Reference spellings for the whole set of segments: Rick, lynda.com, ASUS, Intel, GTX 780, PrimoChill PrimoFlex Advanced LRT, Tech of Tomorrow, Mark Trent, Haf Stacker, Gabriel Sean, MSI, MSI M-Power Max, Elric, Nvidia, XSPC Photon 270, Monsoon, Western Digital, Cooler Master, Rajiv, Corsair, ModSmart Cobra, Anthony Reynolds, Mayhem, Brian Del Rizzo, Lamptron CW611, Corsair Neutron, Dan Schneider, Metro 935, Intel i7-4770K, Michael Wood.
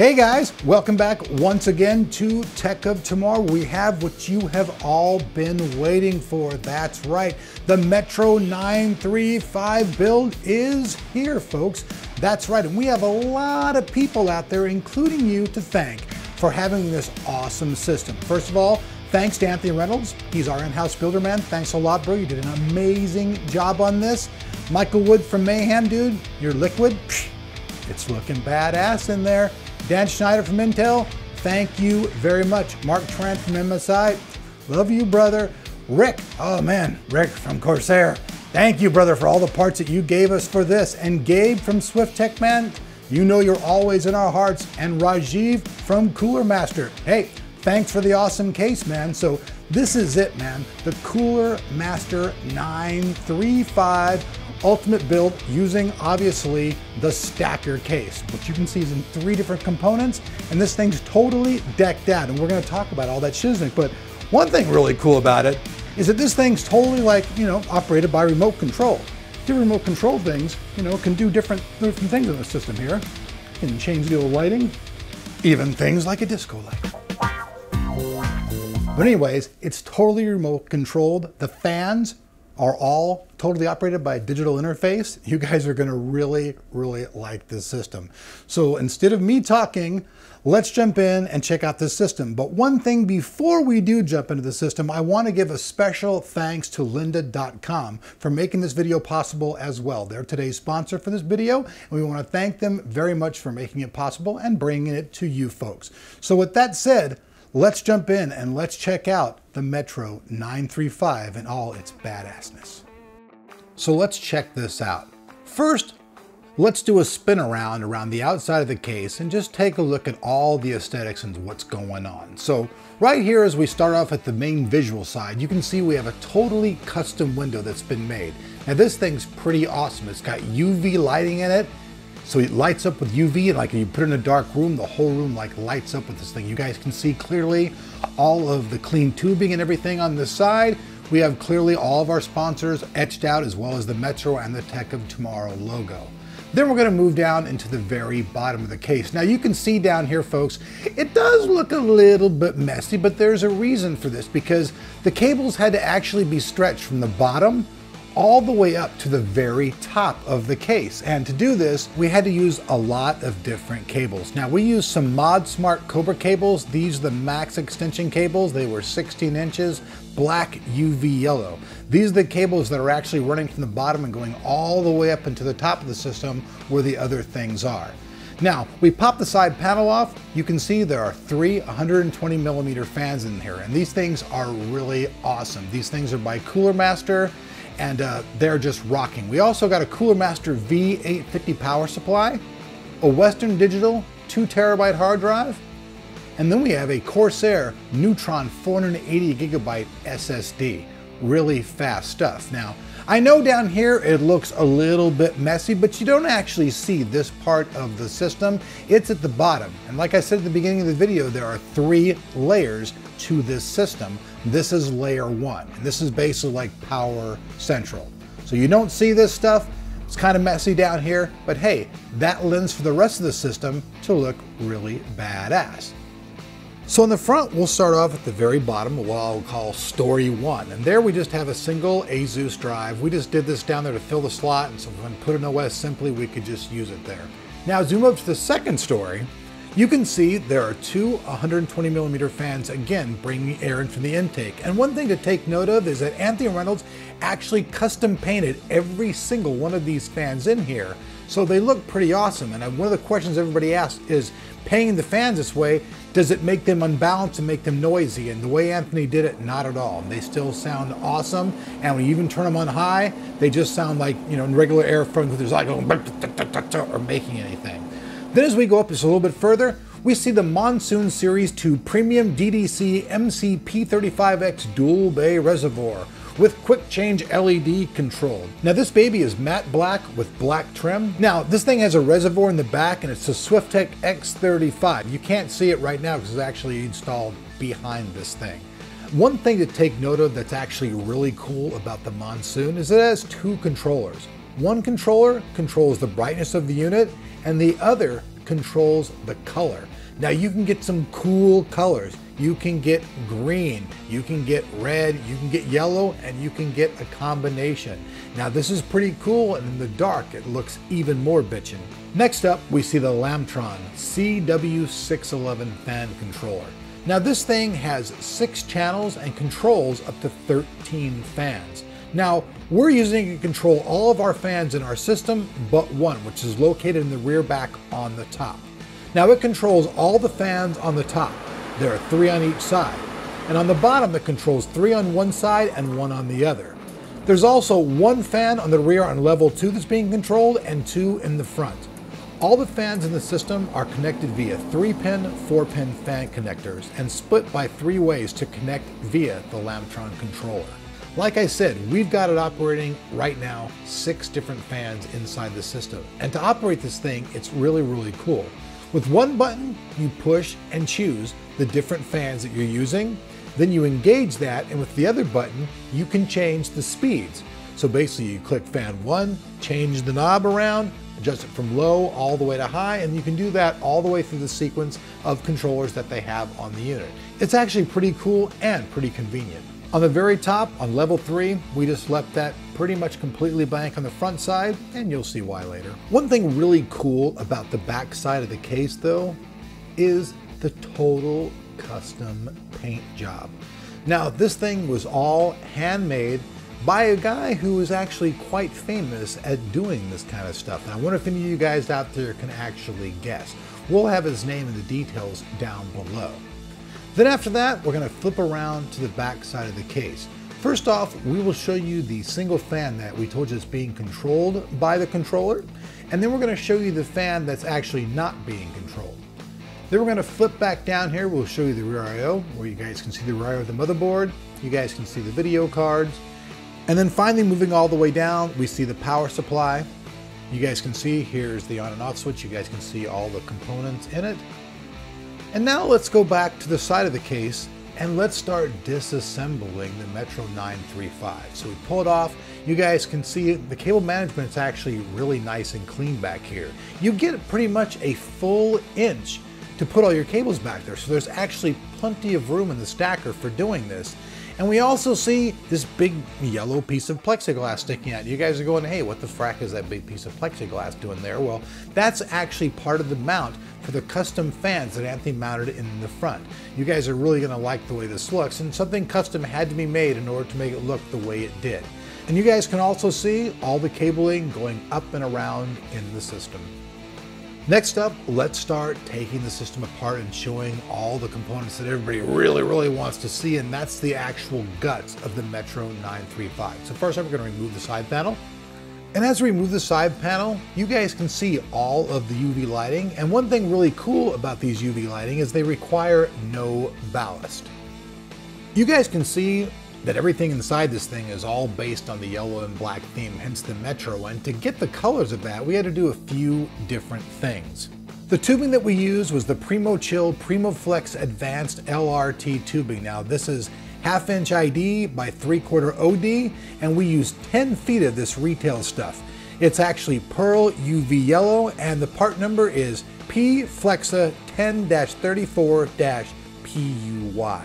Hey guys, welcome back once again to Tech of Tomorrow. We have what you have all been waiting for. That's right, the Metro 935 build is here, folks. That's right, and we have a lot of people out there, including you, to thank for having this awesome system. First of all, thanks to Anthony Reynolds. He's our in-house builder, man. Thanks a lot, bro. You did an amazing job on this. Michael Wood from Mayhem, dude, your liquid, it's looking badass in there. Dan Schneider from Intel, thank you very much. Mark Trent from MSI, love you, brother. Rick, oh man, Rick from Corsair, thank you, brother, for all the parts that you gave us for this. And Gabe from Swift Tech, man, you know you're always in our hearts. And Rajiv from Cooler Master, hey, thanks for the awesome case, man. So this is it, man, the Cooler Master 935. Ultimate build using obviously the stacker case, which you can see is in three different components, and this thing's totally decked out, and we're going to talk about all that shiznick. But one thing really cool about it is that this thing's totally, like, you know, operated by remote control. Different remote control things, you know, can do different things in the system here. You can change the old lighting, even things like a disco light. But anyways, it's totally remote controlled. The fans are all totally operated by a digital interface. You guys are gonna really, really like this system. So instead of me talking, let's jump in and check out this system. But one thing before we do jump into the system, I wanna give a special thanks to lynda.com for making this video possible as well. They're today's sponsor for this video, and we wanna thank them very much for making it possible and bringing it to you folks. So with that said, let's jump in and let's check out the Metro 935 and all its badassness. So let's check this out. First, let's do a spin around the outside of the case and just take a look at all the aesthetics and what's going on. So right here, as we start off at the main visual side, you can see we have a totally custom window that's been made. Now this thing's pretty awesome. It's got UV lighting in it. So it lights up with UV, and like, you put it in a dark room, the whole room like lights up with this thing. You guys can see clearly all of the clean tubing and everything on this side. We have clearly all of our sponsors etched out, as well as the Metro and the Tech of Tomorrow logo. Then we're gonna move down into the very bottom of the case. Now you can see down here, folks, it does look a little bit messy, but there's a reason for this, because the cables had to actually be stretched from the bottom all the way up to the very top of the case. And to do this, we had to use a lot of different cables. Now we used some ModSmart Cobra cables. These are the max extension cables. They were 16 inches, black UV yellow. These are the cables that are actually running from the bottom and going all the way up into the top of the system where the other things are. Now, we pop the side panel off. You can see there are three 120 millimeter fans in here, and these things are really awesome. These things are by Cooler Master, and they're just rocking. We also got a Cooler Master V850 power supply, a Western Digital 2 terabyte hard drive, and then we have a Corsair Neutron 480 gigabyte SSD. Really fast stuff. Now, I know down here it looks a little bit messy, but you don't actually see this part of the system. It's at the bottom. And like I said at the beginning of the video, there are three layers to this system. This is layer one, and this is basically like power central. So you don't see this stuff. It's kind of messy down here, but hey, that lends for the rest of the system to look really badass. So in the front, we'll start off at the very bottom, what I'll call story one. And there we just have a single ASUS drive. We just did this down there to fill the slot, and so if we put an OS simply, we could just use it there. Now zoom up to the second story. You can see there are two 120 millimeter fans, again, bringing air in from the intake. And one thing to take note of is that Anthony Reynolds actually custom painted every single one of these fans in here. So they look pretty awesome. And one of the questions everybody asks is, painting the fans this way, does it make them unbalanced and make them noisy? And the way Anthony did it, not at all. They still sound awesome. And when you even turn them on high, they just sound like, you know, in regular airflow, there's not going or making anything. Then as we go up just a little bit further, we see the Monsoon Series 2 Premium DDC MC P35X Dual Bay Reservoir with quick change LED controlled. Now this baby is matte black with black trim. Now this thing has a reservoir in the back, and it's a Swift Tech X35. You can't see it right now because it's actually installed behind this thing. One thing to take note of that's actually really cool about the Monsoon is it has two controllers. One controller controls the brightness of the unit, and the other controls the color. Now you can get some cool colors. You can get green, you can get red, you can get yellow, and you can get a combination. Now this is pretty cool, and in the dark it looks even more bitchin'. Next up, we see the Lamptron CW611 fan controller. Now this thing has 6 channels and controls up to 13 fans. Now, we're using it to control all of our fans in our system but one, which is located in the rear back on the top. Now it controls all the fans on the top. There are 3 on each side. And on the bottom, it controls 3 on one side and 1 on the other. There's also 1 fan on the rear on level 2 that's being controlled, and 2 in the front. All the fans in the system are connected via 3-pin, 4-pin fan connectors and split by 3 ways to connect via the Lamptron controller. Like I said, we've got it operating right now, 6 different fans inside the system. And to operate this thing, it's really, really cool. With one button, you push and choose the different fans that you're using, then you engage that, and with the other button, you can change the speeds. So basically, you click fan 1, change the knob around, adjust it from low all the way to high, and you can do that all the way through the sequence of controllers that they have on the unit. It's actually pretty cool and pretty convenient. On the very top, on level 3, we just left that pretty much completely blank on the front side, and you'll see why later. One thing really cool about the back side of the case, though, is the total custom paint job. Now, this thing was all handmade by a guy who is actually quite famous at doing this kind of stuff. And I wonder if any of you guys out there can actually guess. We'll have his name and the details down below. Then after that, we're going to flip around to the back side of the case. First off, we will show you the single fan that we told you is being controlled by the controller, and then we're going to show you the fan that's actually not being controlled. Then we're going to flip back down here, we'll show you the rear I.O., where you guys can see the rear I.O. of the motherboard, you guys can see the video cards, and then finally moving all the way down, we see the power supply. You guys can see here's the on and off switch, you guys can see all the components in it. And now let's go back to the side of the case and let's start disassembling the Metro 935. So we pull it off. You guys can see the cable management's actually really nice and clean back here. You get pretty much a full inch to put all your cables back there. So there's actually plenty of room in the stacker for doing this. And we also see this big yellow piece of plexiglass sticking out. You guys are going, hey, what the frack is that big piece of plexiglass doing there? Well, that's actually part of the mount for the custom fans that Anthony mounted in the front. You guys are really gonna like the way this looks, and something custom had to be made in order to make it look the way it did. And you guys can also see all the cabling going up and around in the system. Next up, let's start taking the system apart and showing all the components that everybody really, really wants to see, and that's the actual guts of the Metro 935. So first up, we're gonna remove the side panel. And as we remove the side panel, you guys can see all of the UV lighting. And one thing really cool about these UV lighting is they require no ballast. You guys can see that everything inside this thing is all based on the yellow and black theme, hence the Metro, and to get the colors of that, we had to do a few different things. The tubing that we used was the PrimoChill PrimoFlex Advanced LRT tubing. Now this is 1/2 inch ID by 3/4 OD, and we use 10 feet of this retail stuff. It's actually pearl UV yellow, and the part number is PFlexa 10-34-PUY.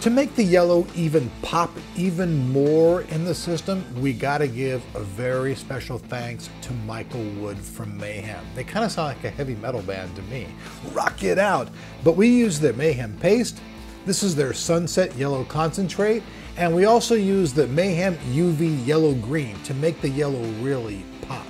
To make the yellow even pop even more in the system, we gotta give a very special thanks to Michael Wood from Mayhem. They kind of sound like a heavy metal band to me. Rock it out! But we use the Mayhem paste. This is their Sunset Yellow Concentrate. And we also use the Mayhem UV Yellow Green to make the yellow really pop.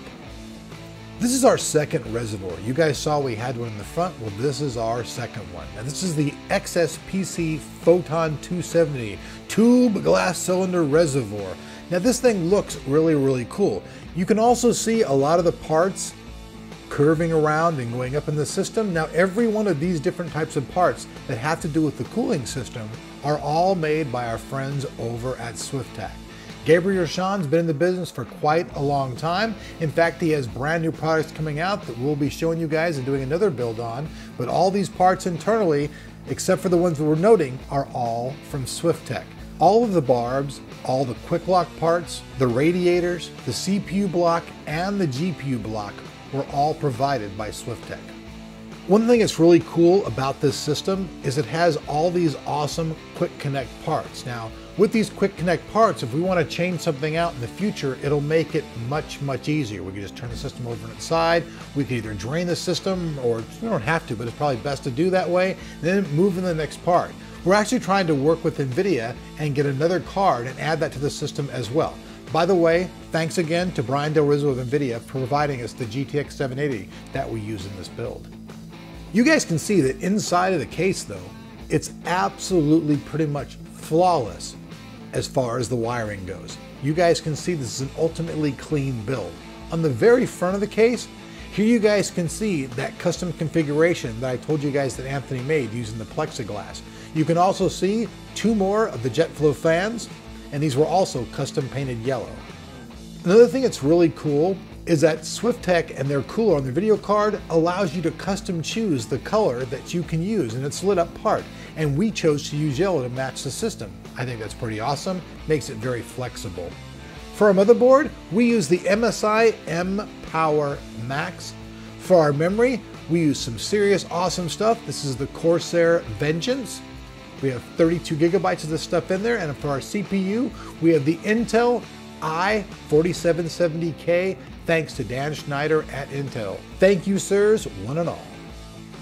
This is our second reservoir. You guys saw we had one in the front. Well, this is our second one. Now, this is the XSPC Photon 270 tube glass cylinder reservoir. Now, this thing looks really, really cool. You can also see a lot of the parts curving around and going up in the system. Now, every one of these different types of parts that have to do with the cooling system are all made by our friends over at Swift Tech. Gabriel Sean's been in the business for quite a long time. In fact, he has brand new products coming out that we'll be showing you guys and doing another build on, but all these parts internally, except for the ones that we're noting, are all from Swift Tech. All of the barbs, all the quick lock parts, the radiators, the CPU block, and the GPU block were all provided by Swift Tech. One thing that's really cool about this system is it has all these awesome quick connect parts. Now, with these quick connect parts, if we want to change something out in the future, it'll make it much, much easier. We can just turn the system over on its side. We can either drain the system, or we don't have to, but it's probably best to do that way, then move in the next part. We're actually trying to work with Nvidia and get another card and add that to the system as well. By the way, thanks again to Brian Del Rizzo of Nvidia for providing us the GTX 780 that we use in this build. You guys can see that inside of the case though, it's absolutely pretty much flawless as far as the wiring goes. You guys can see this is an ultimately clean build. On the very front of the case, here you guys can see that custom configuration that I told you guys that Anthony made using the plexiglass. You can also see two more of the jet flow fans, and these were also custom painted yellow. Another thing that's really cool is that Swift Tech and their cooler on their video card allows you to custom choose the color that you can use in its lit up part. And we chose to use yellow to match the system. I think that's pretty awesome, makes it very flexible. For our motherboard, we use the MSI M-Power Max. For our memory, we use some serious awesome stuff. This is the Corsair Vengeance. We have 32 gigabytes of this stuff in there. And for our CPU, we have the Intel i7-4770K, thanks to Dan Schneider at Intel. Thank you, sirs, one and all.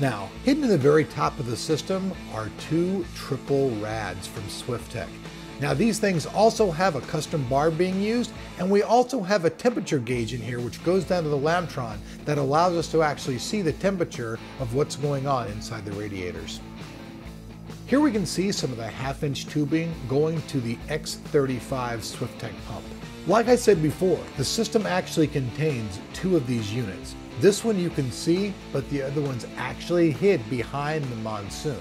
Now, hidden in the very top of the system are two triple rads from Swift Tech. Now, these things also have a custom bar being used, and we also have a temperature gauge in here, which goes down to the Lamptron that allows us to actually see the temperature of what's going on inside the radiators. Here we can see some of the half-inch tubing going to the X35 Swift Tech pump. Like I said before, the system actually contains two of these units. This one you can see, but the other one's actually hid behind the Monsoon.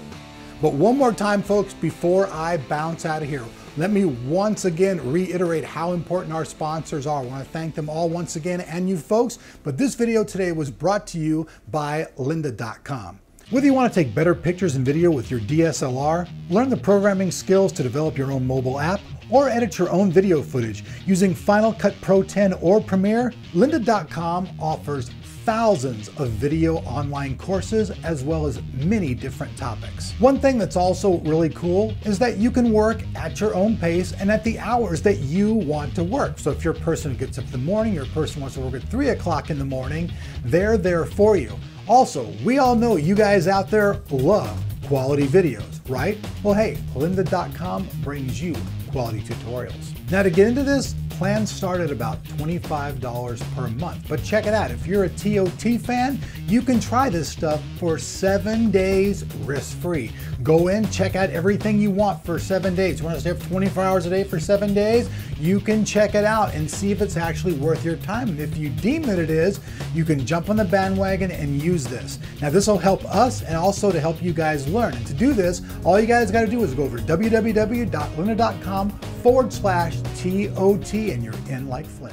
But one more time, folks, before I bounce out of here, let me once again reiterate how important our sponsors are. I want to thank them all once again, and you folks, but this video today was brought to you by lynda.com. Whether you want to take better pictures and video with your DSLR, learn the programming skills to develop your own mobile app, or edit your own video footage using Final Cut Pro 10 or Premiere, lynda.com offers thousands of video online courses as well as many different topics. One thing that's also really cool is that you can work at your own pace and at the hours that you want to work. So if your person gets up in the morning, your person wants to work at 3 o'clock in the morning, they're there for you. Also, we all know you guys out there love quality videos, right? Well, hey, lynda.com brings you quality tutorials. Now, to get into this, plans start at about $25 per month, but check it out. If you're a TOT fan, you can try this stuff for 7 days risk-free. Go in, check out everything you want for 7 days. You want to stay up 24 hours a day for 7 days? You can check it out and see if it's actually worth your time. And if you deem that it is, you can jump on the bandwagon and use this. Now, this will help us and also to help you guys learn. And to do this, all you guys got to do is go over to www.lynda.com/TOT and you're in like Flynn.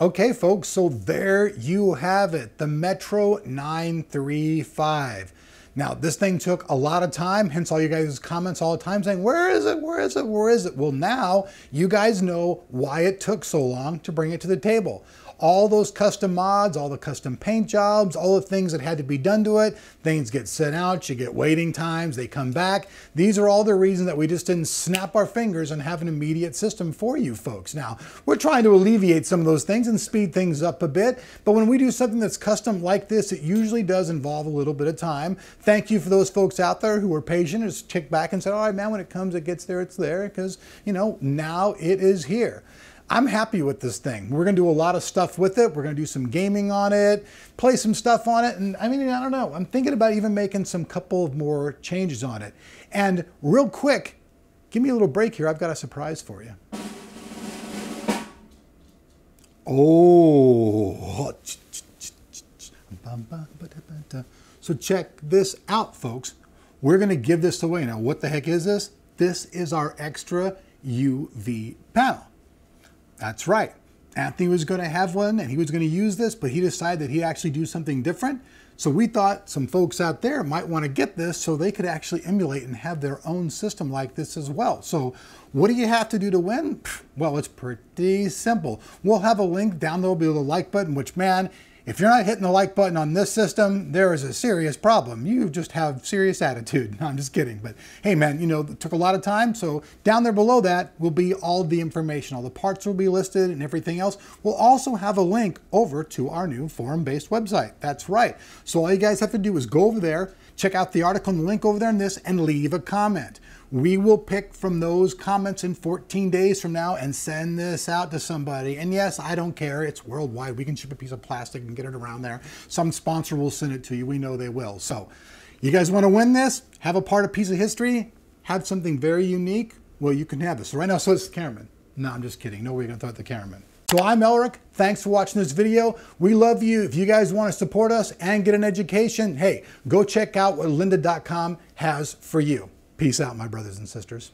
Okay, folks, so there you have it, the Metro 935. Now, this thing took a lot of time, hence all you guys' comments all the time saying, where is it, where is it, where is it? Well, now you guys know why it took so long to bring it to the table. All those custom mods, all the custom paint jobs, all the things that had to be done to it, things get sent out, you get waiting times, they come back. These are all the reasons that we just didn't snap our fingers and have an immediate system for you folks. Now, we're trying to alleviate some of those things and speed things up a bit, but when we do something that's custom like this, it usually does involve a little bit of time. Thank you for those folks out there who were patient and just kicked back and said, all right, man, when it comes, it gets there, it's there, because, you know, now it is here. I'm happy with this thing. We're gonna do a lot of stuff with it. We're gonna do some gaming on it, play some stuff on it. And I mean, I don't know, I'm thinking about even making some couple of more changes on it. And real quick, give me a little break here. I've got a surprise for you. Oh. So check this out, folks. We're gonna give this away. Now, what the heck is this? This is our extra UV panel. That's right. Anthony was going to have one and he was going to use this, but he decided that he'd actually do something different. So we thought some folks out there might want to get this so they could actually emulate and have their own system like this as well. So what do you have to do to win? Well, it's pretty simple. We'll have a link down there below the like button, which, man, If you're not hitting the like button on this system, there is a serious problem. You just have serious attitude. No, I'm just kidding. But hey man, you know, it took a lot of time. So down there below that will be all the information. All the parts will be listed and everything else. We'll also have a link over to our new forum-based website. That's right. So all you guys have to do is go over there, check out the article and the link over there in this, and leave a comment. We will pick from those comments in 14 days from now and send this out to somebody. And yes, I don't care. It's worldwide. We can ship a piece of plastic and get it around there. Some sponsor will send it to you. We know they will. So you guys want to win this? Have a part of piece of history? Have something very unique? Well, you can have this. So right now, so it's the cameraman. No, I'm just kidding. No way you're going to throw at the cameraman. So I'm Elric. Thanks for watching this video. We love you. If you guys want to support us and get an education, hey, go check out what lynda.com has for you. Peace out, my brothers and sisters.